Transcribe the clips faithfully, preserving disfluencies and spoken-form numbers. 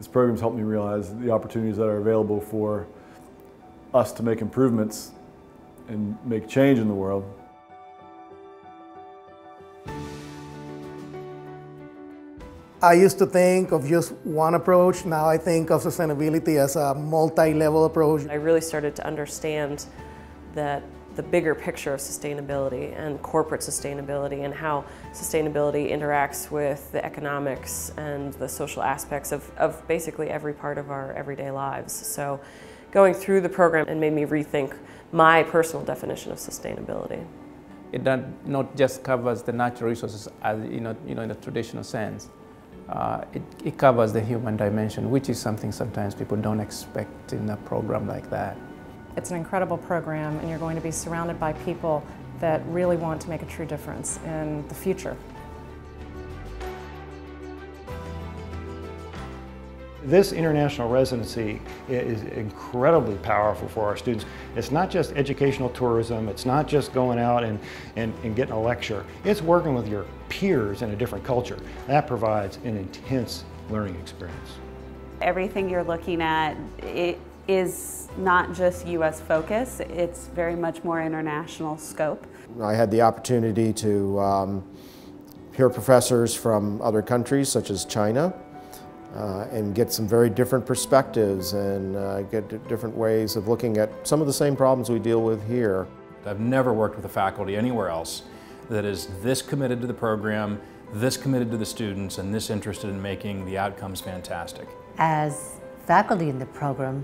This program's helped me realize the opportunities that are available for us to make improvements and make change in the world. I used to think of just one approach. Now I think of sustainability as a multi-level approach. I really started to understand that the bigger picture of sustainability and corporate sustainability and how sustainability interacts with the economics and the social aspects of, of basically every part of our everyday lives. So going through the program, it made me rethink my personal definition of sustainability. It not, not just covers the natural resources as, you know, you know, in the traditional sense. Uh, it, it covers the human dimension, which is something sometimes people don't expect in a program like that. It's an incredible program, and you're going to be surrounded by people that really want to make a true difference in the future. This international residency is incredibly powerful for our students. It's not just educational tourism, it's not just going out and, and, and getting a lecture. It's working with your peers in a different culture. That provides an intense learning experience. Everything you're looking at it is not just U S focus, it's very much more international scope. I had the opportunity to um, hear professors from other countries such as China, Uh, and get some very different perspectives and uh, get different ways of looking at some of the same problems we deal with here. I've never worked with a faculty anywhere else that is this committed to the program, this committed to the students, and this interested in making the outcomes fantastic. As faculty in the program,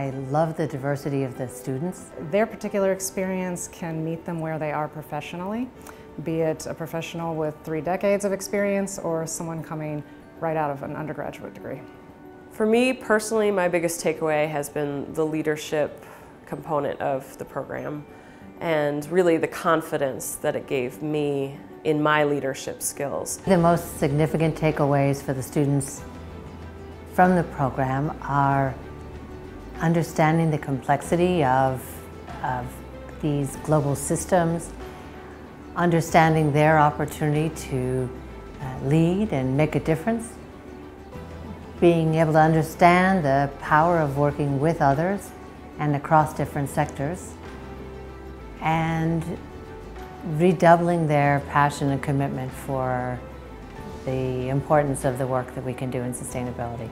I love the diversity of the students. Their particular experience can meet them where they are professionally, be it a professional with three decades of experience or someone coming right out of an undergraduate degree. For me personally, my biggest takeaway has been the leadership component of the program and really the confidence that it gave me in my leadership skills. The most significant takeaways for the students from the program are understanding the complexity of, of these global systems, understanding their opportunity to Uh, lead and make a difference, being able to understand the power of working with others and across different sectors, and redoubling their passion and commitment for the importance of the work that we can do in sustainability.